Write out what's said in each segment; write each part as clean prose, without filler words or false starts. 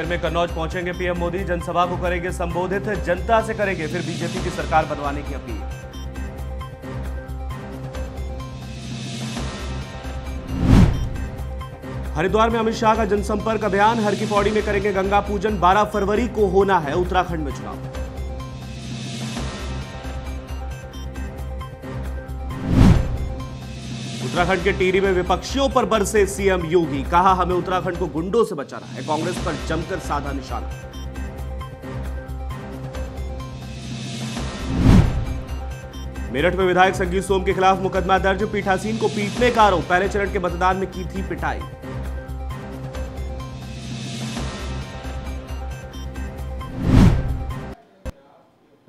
देर में कन्नौज पहुंचेंगे पीएम मोदी, जनसभा को करेंगे संबोधित, जनता से करेंगे फिर बीजेपी की सरकार बनवाने की अपील। हरिद्वार में अमित शाह का जनसंपर्क अभियान, हर की पौड़ी में करेंगे गंगा पूजन, 12 फरवरी को होना है उत्तराखंड में चुनाव। उत्तराखंड के टिहरी में विपक्षियों पर बरसे सीएम योगी, कहा हमें उत्तराखंड को गुंडों से बचाना है, कांग्रेस पर जमकर साधा निशाना। मेरठ में विधायक संगीत सोम के खिलाफ मुकदमा दर्ज, पीठासीन को पीटने का आरोप, पहले चरण के मतदान में की थी पिटाई।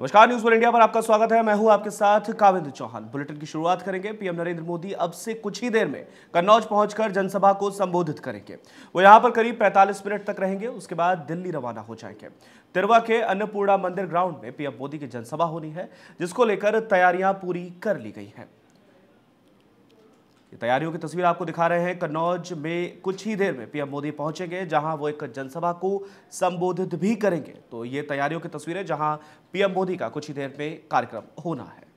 नमस्कार, न्यूज़ वर्ल्ड इंडिया पर आपका स्वागत है। मैं हूं आपके साथ कावेंद्र चौहान। बुलेटिन की शुरुआत करेंगे। पीएम नरेंद्र मोदी अब से कुछ ही देर में कन्नौज पहुंचकर जनसभा को संबोधित करेंगे। वो यहां पर करीब 45 मिनट तक रहेंगे, उसके बाद दिल्ली रवाना हो जाएंगे। तिरवा के अन्नपूर्णा मंदिर ग्राउंड में पीएम मोदी की जनसभा होनी है, जिसको लेकर तैयारियां पूरी कर ली गई है। तैयारियों की तस्वीर आपको दिखा रहे हैं। कन्नौज में कुछ ही देर में पीएम मोदी पहुंचेंगे, जहां वो एक जनसभा को संबोधित भी करेंगे। तो ये तैयारियों की तस्वीर है, जहां पीएम मोदी का कुछ ही देर में कार्यक्रम होना है।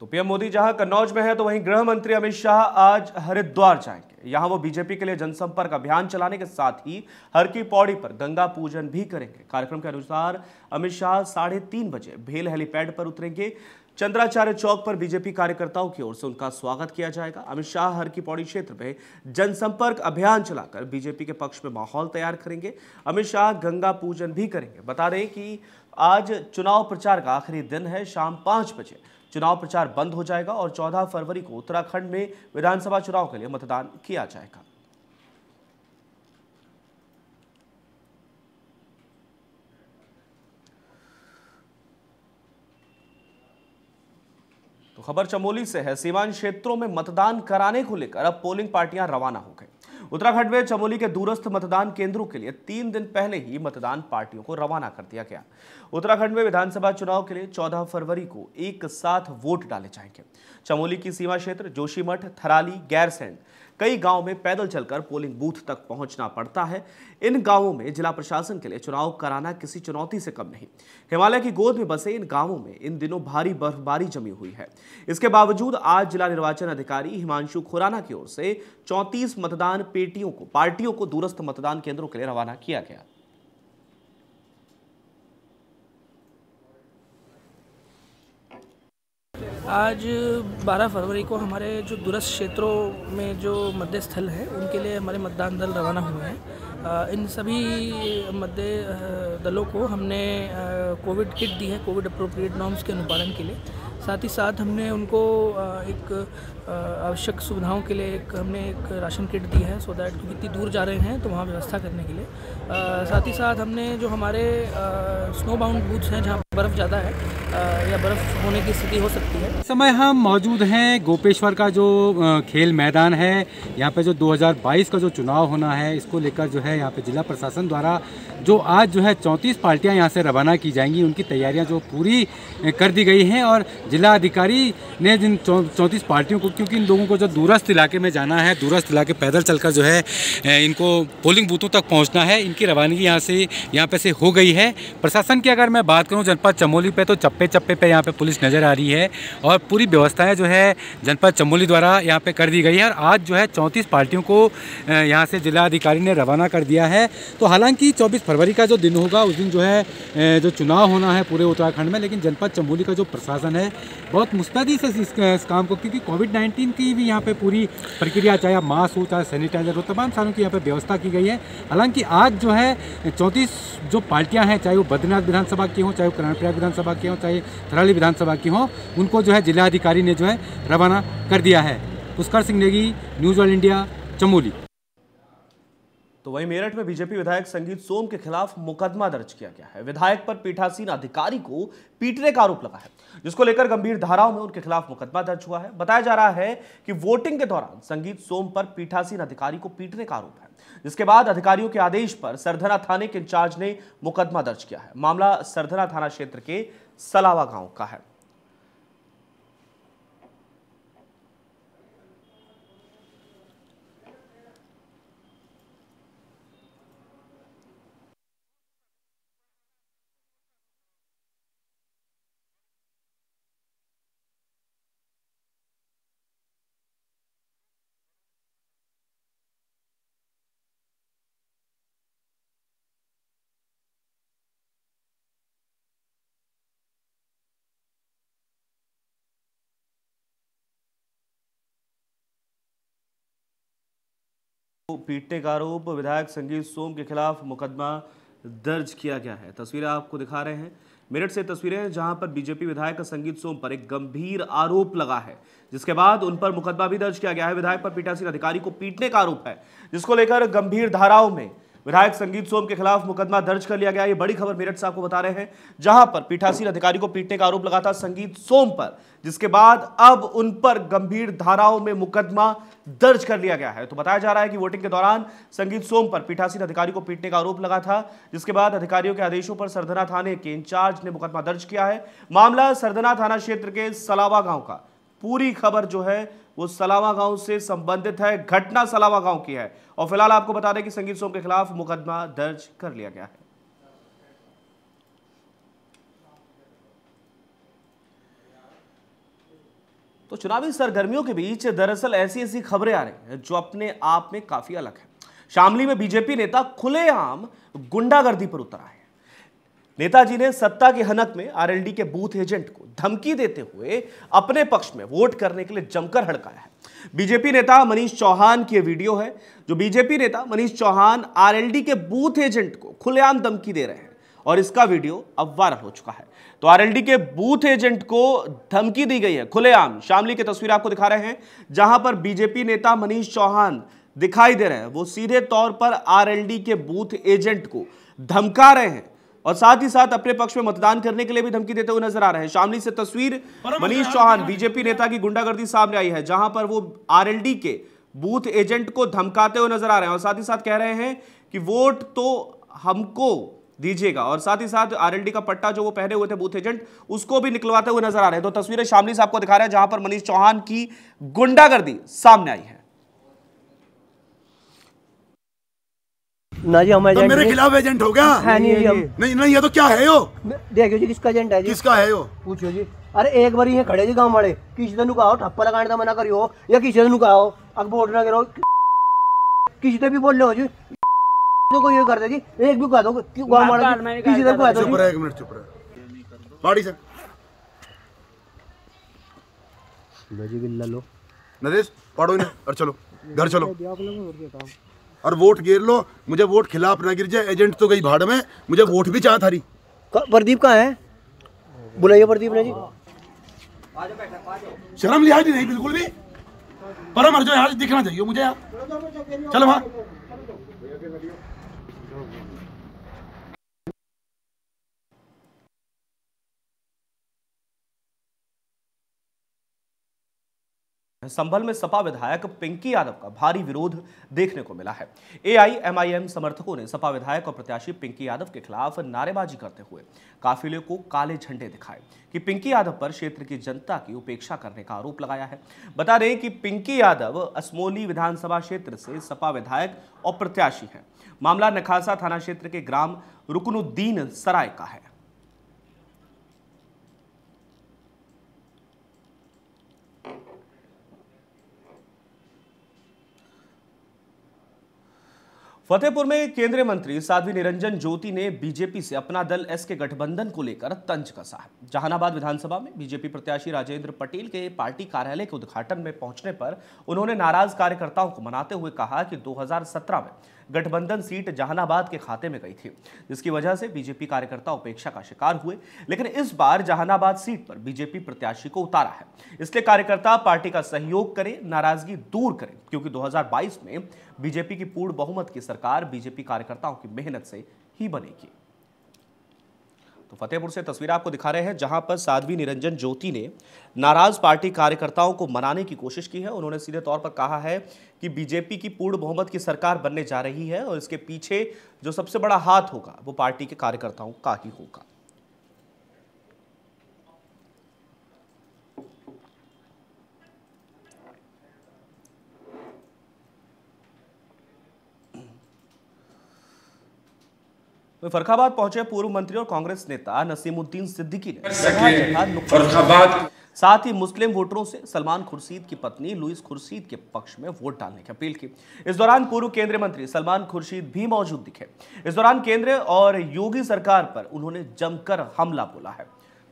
तो पीएम मोदी जहां कन्नौज में है, तो वहीं गृह मंत्री अमित शाह आज हरिद्वार जाएंगे। यहां वो बीजेपी के लिए जनसंपर्क अभियान चलाने के साथ ही हर की पौड़ी पर गंगा पूजन भी करेंगे। कार्यक्रम के अनुसार अमित शाह 3:30 बजे भेल हेलीपैड पर उतरेंगे। चंद्राचार्य चौक पर बीजेपी कार्यकर्ताओं की ओर से उनका स्वागत किया जाएगा। अमित शाह हर की पौड़ी क्षेत्र में जनसंपर्क अभियान चलाकर बीजेपी के पक्ष में माहौल तैयार करेंगे। अमित शाह गंगा पूजन भी करेंगे। बता दें कि आज चुनाव प्रचार का आखिरी दिन है। शाम 5 बजे चुनाव प्रचार बंद हो जाएगा और 14 फरवरी को उत्तराखंड में विधानसभा चुनाव के लिए मतदान किया जाएगा। तो खबर चमोली से है। सीमांत क्षेत्रों में मतदान कराने को लेकर अब पोलिंग पार्टियां रवाना हो गई। उत्तराखंड में चमोली के दूरस्थ मतदान केंद्रों के लिए 3 दिन पहले ही मतदान पार्टियों को रवाना कर दिया गया। उत्तराखंड में विधानसभा चुनाव के लिए 14 फरवरी को एक साथ वोट डाले जाएंगे। चमोली की सीमा क्षेत्र जोशीमठ, थराली, गैरसैंण, कई गांव में पैदल चलकर पोलिंग बूथ तक पहुंचना पड़ता है। इन गांवों में जिला प्रशासन के लिए चुनाव कराना किसी चुनौती से कम नहीं। हिमालय की गोद में बसे इन गांवों में इन दिनों भारी बर्फबारी जमी हुई है। इसके बावजूद आज जिला निर्वाचन अधिकारी हिमांशु खुराना की ओर से 34 मतदान पार्टियों को दूरस्थ मतदान केंद्रों के लिए रवाना किया गया। आज 12 फरवरी को हमारे जो दूरस्थ क्षेत्रों में जो मतदेय स्थल है, उनके लिए हमारे मतदान दल रवाना हुए हैं। इन सभी मतदेय दलों को हमने कोविड किट दी है, कोविड अप्रोप्रिएट नॉर्म्स के अनुपालन के लिए। साथ ही साथ हमने उनको एक आवश्यक सुविधाओं के लिए हमने एक राशन किट दी है, सो दैट क्योंकि दूर जा रहे हैं तो वहाँ व्यवस्था करने के लिए। साथ ही साथ हमने जो हमारे स्नो बाउंड बूथ्स हैं, जहाँ बर्फ़ ज़्यादा है या बर्फ़ होने की स्थिति हो सकती है। इस समय हम मौजूद हैं गोपेश्वर का जो खेल मैदान है, यहाँ पे जो 2022 का जो चुनाव होना है, इसको लेकर जो है यहाँ पे जिला प्रशासन द्वारा जो आज जो है 34 पार्टियाँ यहाँ से रवाना की जाएंगी, उनकी तैयारियाँ जो पूरी कर दी गई हैं। और जिला अधिकारी ने जिन 34 पार्टियों को, क्योंकि इन लोगों को जो दूरस्थ इलाके में जाना है, दूरस्थ इलाके पैदल चलकर जो है इनको पोलिंग बूथों तक पहुंचना है, इनकी रवानगी यहाँ पे से हो गई है। प्रशासन की अगर मैं बात करूं जनपद चमोली पे, तो चप्पे चप्पे पे यहाँ पे पुलिस नज़र आ रही है और पूरी व्यवस्थाएँ जो है जनपद चमोली द्वारा यहाँ पर कर दी गई है। और आज जो है 34 पार्टियों को यहाँ से जिला अधिकारी ने रवाना कर दिया है। तो हालाँकि 24 फरवरी का जो दिन होगा, उस दिन जो है जो चुनाव होना है पूरे उत्तराखंड में, लेकिन जनपद चमोली का जो प्रशासन है बहुत मुस्तैदी से इस काम को, क्योंकि कोविड-19 की भी यहाँ पे पूरी प्रक्रिया, चाहे मास्क हो, चाहे सैनिटाइज़र हो, तमाम सालों की यहाँ पे व्यवस्था की गई है। हालांकि आज जो है 34 जो पार्टियां हैं, चाहे वो बद्रीनाथ विधानसभा की हों, चाहे वो कर्णप्रयाग विधानसभा की हों, चाहे थराली विधानसभा की हों, उनको जो है जिलाधिकारी ने जो है रवाना कर दिया है। Pushkar Singh Negi, news world India, Chamoli. तो वहीं मेरठ में बीजेपी विधायक संगीत सोम के खिलाफ मुकदमा दर्ज किया गया है। विधायक पर पीठासीन अधिकारी को पीटने का आरोप लगा है, जिसको लेकर गंभीर धाराओं में उनके खिलाफ मुकदमा दर्ज हुआ है। बताया जा रहा है कि वोटिंग के दौरान संगीत सोम पर पीठासीन अधिकारी को पीटने का आरोप है, जिसके बाद अधिकारियों के आदेश पर सरधना थाने के इंचार्ज ने मुकदमा दर्ज किया है। मामला सरधना थाना क्षेत्र के सलावा गांव का है। पीटने का आरोप विधायक संगीत सोम के खिलाफ मुकदमा दर्ज किया गया है। तस्वीरें आपको दिखा रहे हैं, मेरठ से तस्वीरें हैं जहां पर बीजेपी विधायक संगीत सोम पर एक गंभीर आरोप लगा है, जिसके बाद उन पर मुकदमा भी दर्ज किया गया है। विधायक पर पीठासीन अधिकारी को पीटने का आरोप है, जिसको लेकर गंभीर धाराओं में विधायक संगीत सोम के खिलाफ मुकदमा दर्ज कर लिया गया। ये बड़ी खबर मेरठ से आपको बता रहे हैं, जहां पर पीठासीन अधिकारी को पीटने का आरोप लगा था संगीत सोम पर, जिसके बाद अब उन पर गंभीर धाराओं में मुकदमा दर्ज कर लिया गया है। तो बताया जा रहा है कि वोटिंग के दौरान संगीत सोम पर पीठासीन अधिकारी को पीटने का आरोप लगा था, जिसके बाद अधिकारियों के आदेशों पर सरधना थाने के इंचार्ज ने मुकदमा दर्ज किया है। मामला सरधना थाना क्षेत्र के सलावा गांव का, पूरी खबर जो है वो सलावा गांव से संबंधित है, घटना सलावा गांव की है। और फिलहाल आपको बता दें कि संगीत सोम के खिलाफ मुकदमा दर्ज कर लिया गया है। तो चुनावी सरगर्मियों के बीच दरअसल ऐसी ऐसी खबरें आ रही हैं जो अपने आप में काफी अलग है। शामली में बीजेपी नेता खुलेआम गुंडागर्दी पर उतरा है। नेताजी ने सत्ता की हनक में आरएलडी के बूथ एजेंट को धमकी देते हुए अपने पक्ष में वोट करने के लिए जमकर हड़काया है। बीजेपी नेता मनीष चौहान की वीडियो है, जो बीजेपी नेता मनीष चौहान आरएलडी के बूथ एजेंट को खुलेआम धमकी दे रहे हैं, और इसका वीडियो अब वायरल हो चुका है। तो आरएलडी के बूथ एजेंट को धमकी दी गई है खुलेआम। शामली की तस्वीर आपको दिखा रहे हैं, जहां पर बीजेपी नेता मनीष चौहान दिखाई दे रहे हैं, वो सीधे तौर पर आरएलडी के बूथ एजेंट को धमका रहे हैं और साथ ही साथ अपने पक्ष में मतदान करने के लिए भी धमकी देते हुए नजर आ रहे हैं। शामली से तस्वीर मनीष चौहान बीजेपी नेता की गुंडागर्दी सामने आई है, जहां पर वो आरएलडी के बूथ एजेंट को धमकाते हुए नजर आ रहे हैं और साथ ही साथ कह रहे हैं कि वोट तो हमको दीजिएगा, और साथ ही साथ आरएलडी का पट्टा जो वो पहने हुए थे बूथ एजेंट, उसको भी निकलवाते हुए नजर आ रहे हैं। तो तस्वीरें शामली से आपको दिखा रहे हैं, जहां पर मनीष चौहान की गुंडागर्दी सामने आई है। ना जी हम एजेंट, तो मेरे खिलाफ एजेंट हो गया? है नहीं, नहीं, नहीं, नहीं, नहीं, ये तो क्या है यो? देखियो जी किसका एजेंट है जी, किसका है यो? पूछो जी। अरे एक बार ये खड़े जी गांव वाले, किसी दिन कहो ठप्पा लगाने का मना करियो, या किसी दिन कहो अब वोट ना करो, किसी दिन भी बोल लो जी, को ये कर दे जी, एक भी कह दो गांव वाले, किसी दिन कह दो। चुप रह, एक मिनट चुप रह, बाड़ी से लो जी, बिल्ला लो नरेश, पाड़ो इन्हें और चलो घर चलो, और वोट गिर लो, मुझे वोट खिलाफ ना गिर जाए। एजेंट तो गई भाड़ में, मुझे वोट भी चाह थारी। प्रदीप कहाँ है? बुलाइए प्रदीप ने जी। शर्म लिहाज नहीं, बिल्कुल भी परम अर्जो यहाँ दिखना चाहिए मुझे। यहाँ चलो वहाँ। संभल में सपा विधायक पिंकी यादव का भारी विरोध देखने को मिला है। एआईएमआईएम समर्थकों ने सपा विधायक और प्रत्याशी पिंकी यादव के खिलाफ नारेबाजी करते हुए काफिले को काले झंडे दिखाए कि पिंकी यादव पर क्षेत्र की जनता की उपेक्षा करने का आरोप लगाया है। बता दें कि पिंकी यादव असमोली विधानसभा क्षेत्र से सपा विधायक और प्रत्याशी है। मामला नखासा थाना क्षेत्र के ग्राम रुकनुद्दीन सराय का है। फतेहपुर में केंद्रीय मंत्री साध्वी निरंजन ज्योति ने बीजेपी से अपना दल एस के गठबंधन को लेकर तंज कसा है। जहानाबाद विधानसभा में बीजेपी प्रत्याशी राजेंद्र पटेल के पार्टी कार्यालय के उद्घाटन में पहुंचने पर उन्होंने नाराज कार्यकर्ताओं को मनाते हुए कहा कि 2017 में गठबंधन सीट जहानाबाद के खाते में गई थी, जिसकी वजह से बीजेपी कार्यकर्ता उपेक्षा का शिकार हुए, लेकिन इस बार जहानाबाद सीट पर बीजेपी प्रत्याशी को उतारा है, इसलिए कार्यकर्ता पार्टी का सहयोग करें, नाराजगी दूर करें, क्योंकि 2022 में बीजेपी की पूर्ण बहुमत की सरकार बीजेपी कार्यकर्ताओं की मेहनत से ही बनेगी। तो फतेहपुर से तस्वीर आपको दिखा रहे हैं, जहां पर साध्वी निरंजन ज्योति ने नाराज पार्टी कार्यकर्ताओं को मनाने की कोशिश की है। उन्होंने सीधे तौर पर कहा है कि बीजेपी की पूर्ण बहुमत की सरकार बनने जा रही है और इसके पीछे जो सबसे बड़ा हाथ होगा वो पार्टी के कार्यकर्ताओं का ही होगा। फरखाबाद पहुंचे पूर्व मंत्री और कांग्रेस नेता नसीमुद्दीन सिद्दीकी ने साथ ही मुस्लिम वोटरों से सलमान खुर्शीद की पत्नी लुईस खुर्शीद के पक्ष में वोट डालने की अपील की। इस दौरान पूर्व केंद्रीय मंत्री सलमान खुर्शीद भी मौजूद दिखे। इस दौरान केंद्र और योगी सरकार पर उन्होंने जमकर हमला बोला है।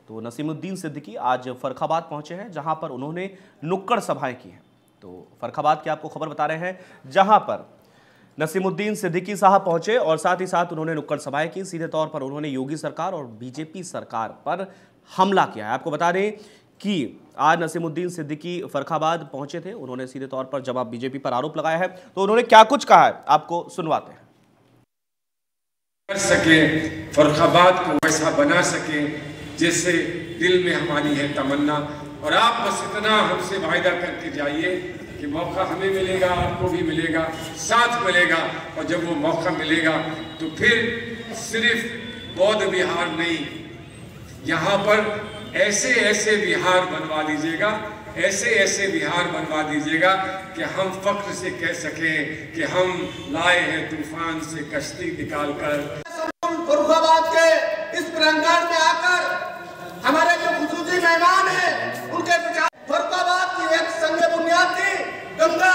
तो नसीमुद्दीन सिद्दीकी आज फरखाबाद पहुंचे हैं, जहां पर उन्होंने नुक्कड़ सभाएं की हैं। तो फरखाबाद की आपको खबर बता रहे हैं, जहां पर नसीमुद्दीन सिद्दीकी साहब पहुंचे और साथ ही साथ उन्होंने नुक्कड़ सभाएं की। सीधे तौर पर उन्होंने योगी सरकार और बीजेपी सरकार पर हमला किया है। आपको बता दें कि आज नसीमुद्दीन सिद्दीकी फर्रुखाबाद पहुंचे थे। उन्होंने सीधे तौर पर जब आप बीजेपी पर आरोप लगाया है तो उन्होंने क्या कुछ कहा है आपको सुनवाते हैं। कर सके फर्रुखाबाद को वैसा बना सके जैसे दिल में हमारी है तमन्ना, और आप बस इतना हमसे वायदा करके जाइए कि मौका हमें मिलेगा, आपको भी मिलेगा, साथ मिलेगा। और जब वो मौका मिलेगा तो फिर सिर्फ बौद्ध विहार नहीं, यहाँ पर ऐसे ऐसे विहार बनवा दीजिएगा, ऐसे ऐसे विहार बनवा दीजिएगा कि हम फक्र से कह सकें कि हम लाए हैं तूफान से कश्ती निकाल कर। फर्रुखाबाद के इस प्रांगण में आकर हमारे जो खुसूसी मेहमान हैं उनके विचार गंगा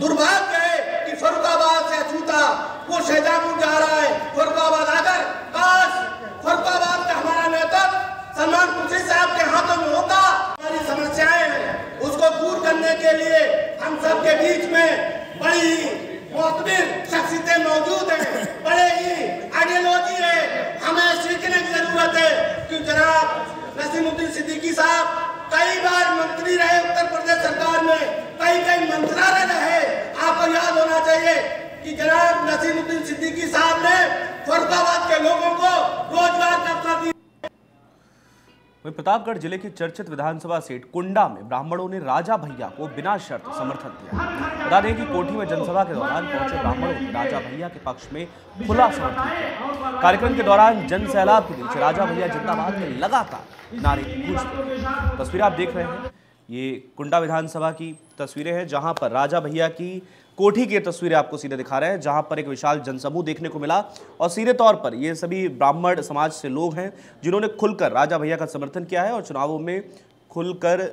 दुर्भाग्य है कि फर्रुखाबाद से अछूता वो शहजादपुर जा रहा है। फर्रुखाबाद आकर काश फर्रुखाबाद का हमारा नेतृत्व सलमान खुर्शीद साहब के हाथों में होता। हमारी समस्याएं हैं उसको दूर करने के लिए हम सब के बीच में बड़ी ही मोतबर शख्सियतें मौजूद हैं, बड़े ही आइडियोलॉजी है। हमें सीखने की जरूरत है कि जनाब नसीमुद्दीन सिद्दीकी साहब कई बार मंत्री रहे, उत्तर प्रदेश सरकार में कई कई मंत्रालय रहे। आपको याद होना चाहिए कि जनाब नसीमुद्दीन सिद्दीकी साहब ने फर्रुखाबाद के लोगों को रोजगार का अवसर दिया। प्रतापगढ़ जिले की चर्चित विधानसभा सीट कुंडा में ब्राह्मणों ने राजा भैया को बिना शर्त समर्थन दिया। बता दें कि कोठी में जनसभा के दौरान पहुंचे ब्राह्मणों ने राजा भैया के पक्ष में खुला समर्थन किया। कार्यक्रम के दौरान जन सैलाब के बीच राजा भैया जिंदाबाद में लगातार नारे गूंजे। तस्वीरें आप देख रहे हैं, ये कुंडा विधानसभा की तस्वीरें हैं जहां पर राजा भैया की कोठी की तस्वीरें आपको सीधे दिखा रहे हैं, जहां पर एक विशाल जनसमूह देखने को मिला और सीधे तौर पर ये सभी ब्राह्मण समाज से लोग हैं जिन्होंने खुलकर राजा भैया का समर्थन किया है और चुनावों में खुलकर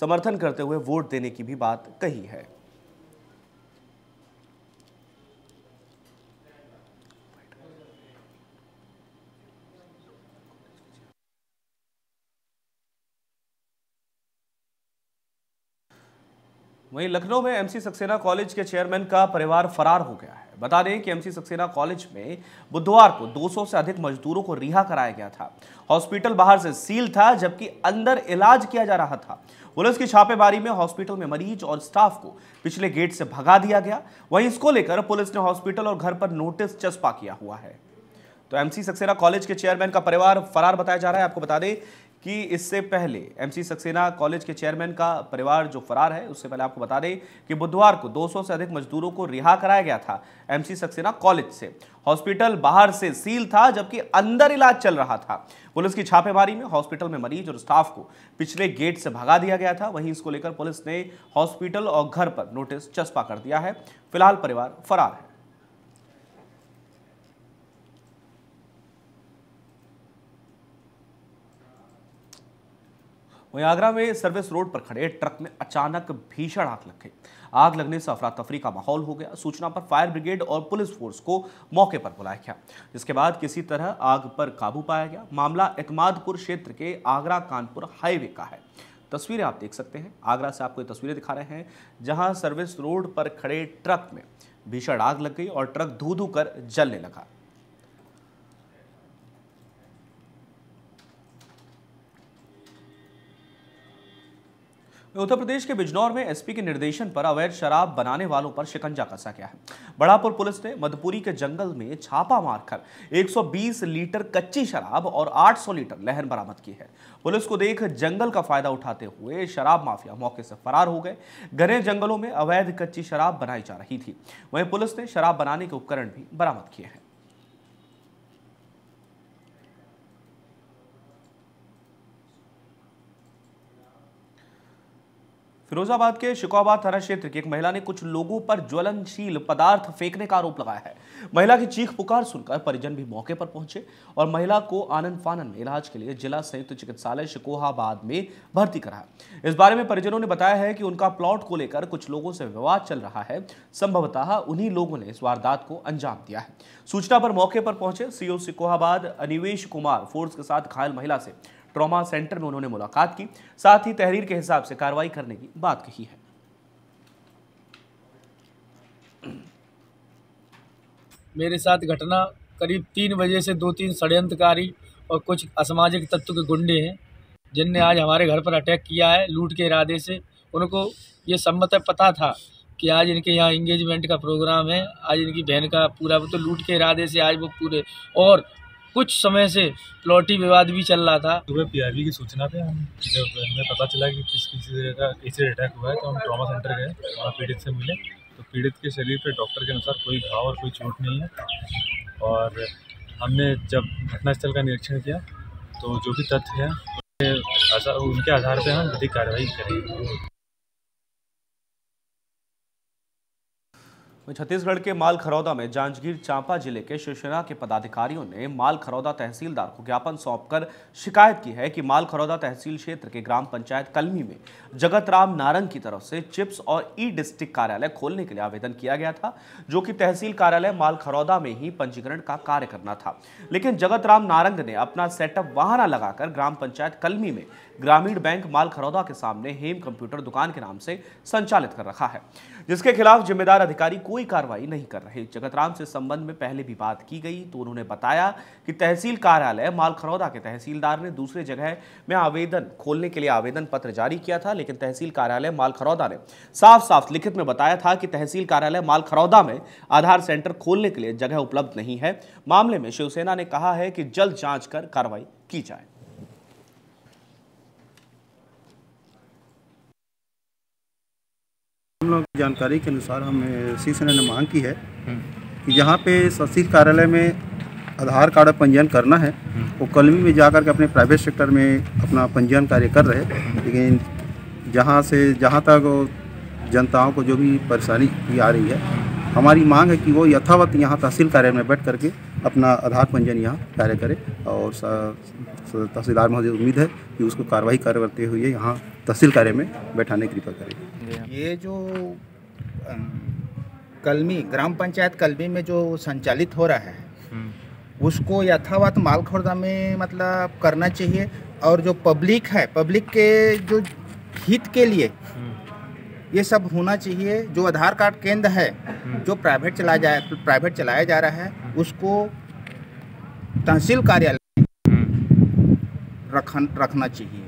समर्थन करते हुए वोट देने की भी बात कही है। वहीं लखनऊ में एमसी सक्सेना कॉलेज के चेयरमैन का परिवार फरार हो गया है। बता दें कि एमसी सक्सेना कॉलेज में बुधवार को 200 से अधिक मजदूरों को रिहा कराया गया था। हॉस्पिटल बाहर से सील था जबकि अंदर इलाज किया जा रहा था। पुलिस की छापेमारी में हॉस्पिटल में मरीज और स्टाफ को पिछले गेट से भगा दिया गया। वहीं इसको लेकर पुलिस ने हॉस्पिटल और घर पर नोटिस चस्पा किया हुआ है। तो एमसी सक्सेना कॉलेज के चेयरमैन का परिवार फरार बताया जा रहा है। आपको बता दें कि इससे पहले एमसी सक्सेना कॉलेज के चेयरमैन का परिवार जो फरार है, उससे पहले आपको बता दें कि बुधवार को 200 से अधिक मजदूरों को रिहा कराया गया था। एमसी सक्सेना कॉलेज से हॉस्पिटल बाहर से सील था जबकि अंदर इलाज चल रहा था। पुलिस की छापेमारी में हॉस्पिटल में मरीज और स्टाफ को पिछले गेट से भगा दिया गया था। वहीं इसको लेकर पुलिस ने हॉस्पिटल और घर पर नोटिस चस्पा कर दिया है। फिलहाल परिवार फरार है। वहीं आगरा में सर्विस रोड पर खड़े ट्रक में अचानक भीषण आग लग गई। आग लगने से अफरा तफरी का माहौल हो गया। सूचना पर फायर ब्रिगेड और पुलिस फोर्स को मौके पर बुलाया गया, जिसके बाद किसी तरह आग पर काबू पाया गया। मामला एतमादपुर क्षेत्र के आगरा कानपुर हाईवे का है। तस्वीरें आप देख सकते हैं, आगरा से आपको ये तस्वीरें दिखा रहे हैं जहाँ सर्विस रोड पर खड़े ट्रक में भीषण आग लग गई और ट्रक धू धू कर जलने लगा। उत्तर प्रदेश के बिजनौर में एसपी के निर्देशन पर अवैध शराब बनाने वालों पर शिकंजा कसा गया है। बड़ापुर पुलिस ने मधुपुरी के जंगल में छापा मारकर 120 लीटर कच्ची शराब और 800 लीटर लहन बरामद की है। पुलिस को देख जंगल का फायदा उठाते हुए शराब माफिया मौके से फरार हो गए। घने जंगलों में अवैध कच्ची शराब बनाई जा रही थी। वहीं पुलिस ने शराब बनाने के उपकरण भी बरामद किए हैं। फिरोजाबाद के शिकोहाबाद थाना क्षेत्र की एक महिला ने कुछ लोगों पर ज्वलनशील पदार्थ फेंकने का आरोप लगाया है। महिला की चीख पुकार सुनकर परिजन भी मौके पर पहुंचे और महिला को आनन फानन में इलाज के लिए जिला संयुक्त चिकित्सालय शिकोहाबाद में भर्ती कराया। इस बारे में परिजनों ने बताया है कि उनका प्लॉट को लेकर कुछ लोगों से विवाद चल रहा है। संभवतः उन्हीं लोगों ने इस वारदात को अंजाम दिया है। सूचना पर मौके पर पहुंचे सीओ शिकोहाबाद अनिवेश कुमार फोर्स के साथ घायल महिला से ट्रॉमा सेंटर में उन्होंने मुलाकात की, साथ ही तहरीर के हिसाब से कार्रवाई करने की बात कही है। मेरे साथ घटना करीब 3 बजे से 2-3 षड्यंत्रकारी और कुछ असामाजिक तत्व के गुंडे हैं जिनने आज हमारे घर पर अटैक किया है लूट के इरादे से। उनको ये सम्मत पता था कि आज इनके यहाँ इंगेजमेंट का प्रोग्राम है, आज इनकी बहन का पूरा, वो तो लूट के इरादे से आज वो पूरे, और कुछ समय से प्लॉटी विवाद भी चल रहा था। सुबह पीआईबी की सूचना पे हम जब हमें पता चला कि किसी तरह का एसिड अटैक हुआ है तो हम ट्रॉमा सेंटर गए, वहाँ पीड़ित से मिले तो पीड़ित के शरीर पे डॉक्टर के अनुसार कोई घाव और कोई चोट नहीं है। और हमने जब घटनास्थल का निरीक्षण किया तो जो भी तथ्य है उनके आधार पर हम अधिक कार्रवाई करेंगे। छत्तीसगढ़ के मालखरौदा में जांजगीर चांपा जिले के शिवसेना के पदाधिकारियों ने मालखरौदा तहसीलदार को ज्ञापन सौंपकर शिकायत की है कि मालखरौदा तहसील क्षेत्र के ग्राम पंचायत कलमी में जगत राम नारंग की तरफ से चिप्स और ई डिस्ट्रिक्ट कार्यालय खोलने के लिए आवेदन किया गया था, जो कि तहसील कार्यालय मालखरौदा में ही पंजीकरण का कार्य करना था। लेकिन जगत राम नारंग ने अपना सेटअप वहां न लगाकर ग्राम पंचायत कलमी में ग्रामीण बैंक मालखरौदा के सामने हेम कंप्यूटर दुकान के नाम से संचालित कर रखा है, जिसके खिलाफ जिम्मेदार अधिकारी कोई कार्रवाई नहीं कर रहे। जगतराम से संबंध में पहले भी बात की गई तो उन्होंने बताया कि तहसील कार्यालय मालखरौदा के तहसीलदार ने दूसरे जगह में आवेदन खोलने के लिए आवेदन पत्र जारी किया था, लेकिन तहसील कार्यालय मालखरौदा ने साफ साफ लिखित में बताया था कि तहसील कार्यालय मालखरौदा में आधार सेंटर खोलने के लिए जगह उपलब्ध नहीं है। मामले में शिवसेना ने कहा है कि जल्द जांच कर कार्रवाई की जाए। जानकारी के अनुसार हमें शिवसेना ने मांग की है कि जहाँ पे तहसील कार्यालय में आधार कार्ड पंजीयन करना है वो कलमी में जाकर के अपने प्राइवेट सेक्टर में अपना पंजीयन कार्य कर रहे, लेकिन जहाँ से जहाँ तक जनताओं को जो भी परेशानी भी आ रही है, हमारी मांग है कि वो यथावत यहाँ तहसील कार्यालय में बैठ करके अपना आधार पंजीयन यहाँ कार्य करे। और तहसीलदार महोदय उम्मीद है कि उसको कार्रवाई करते हुए यहाँ तहसील कार्यालय में बैठाने की कृपा करें। ये जो कलमी ग्राम पंचायत कलमी में जो संचालित हो रहा है उसको यथावत मालखरौदा में मतलब करना चाहिए, और जो पब्लिक है पब्लिक के जो हित के लिए ये सब होना चाहिए। जो आधार कार्ड केंद्र है जो प्राइवेट चलाया जा रहा है उसको तहसील कार्यालय रखना चाहिए।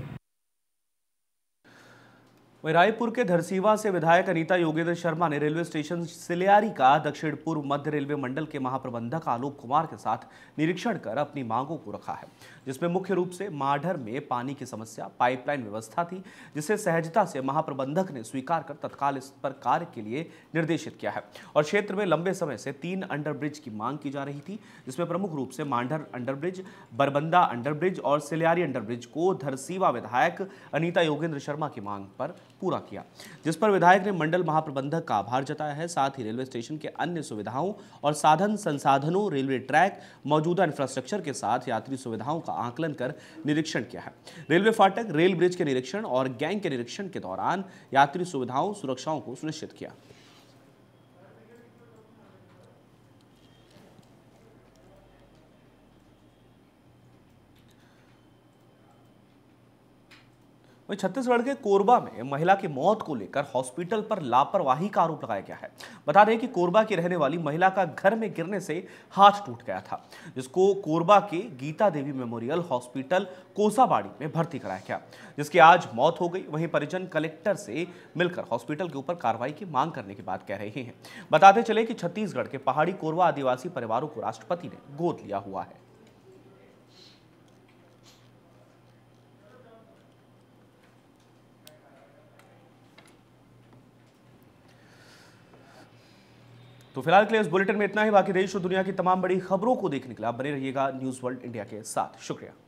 वहीं रायपुर के धरसीवा से विधायक अनीता योगेंद्र शर्मा ने रेलवे स्टेशन सिलियारी का दक्षिण पूर्व मध्य रेलवे मंडल के महाप्रबंधक आलोक कुमार के साथ निरीक्षण कर अपनी मांगों को रखा है, जिसमें मुख्य रूप से माढर में पानी की समस्या, पाइपलाइन व्यवस्था थी, जिसे सहजता से महाप्रबंधक ने स्वीकार कर तत्काल इस पर कार्य के लिए निर्देशित किया है। और क्षेत्र में लंबे समय से 3 अंडरब्रिज की मांग की जा रही थी, जिसमें प्रमुख रूप से माढर अंडरब्रिज, बरबंदा अंडरब्रिज और सिलियारी अंडरब्रिज को धरसीवा विधायक अनीता योगेंद्र शर्मा की मांग पर पूरा किया, जिस पर विधायक ने मंडल महाप्रबंधक का आभार जताया है। साथ ही रेलवे स्टेशन के अन्य सुविधाओं और साधन संसाधनों, रेलवे ट्रैक, मौजूदा इंफ्रास्ट्रक्चर के साथ यात्री सुविधाओं का आकलन कर निरीक्षण किया है। रेलवे फाटक, रेल ब्रिज के निरीक्षण और गैंग के निरीक्षण के दौरान यात्री सुविधाओं, सुरक्षाओं को सुनिश्चित किया। वहीं छत्तीसगढ़ के कोरबा में महिला की मौत को लेकर हॉस्पिटल पर लापरवाही का आरोप लगाया गया है। बता दें कि कोरबा की रहने वाली महिला का घर में गिरने से हाथ टूट गया था, जिसको कोरबा के गीता देवी मेमोरियल हॉस्पिटल कोसाबाड़ी में भर्ती कराया गया, जिसकी आज मौत हो गई। वहीं परिजन कलेक्टर से मिलकर हॉस्पिटल के ऊपर कार्रवाई की मांग करने की बात कह रहे हैं। बताते चले कि छत्तीसगढ़ के पहाड़ी कोरबा आदिवासी परिवारों को राष्ट्रपति ने गोद लिया हुआ है। तो फिलहाल के लिए इस बुलेटिन में इतना ही। बाकी देश और दुनिया की तमाम बड़ी खबरों को देखने के लिए आप बने रहिएगा न्यूज़ वर्ल्ड इंडिया के साथ। शुक्रिया।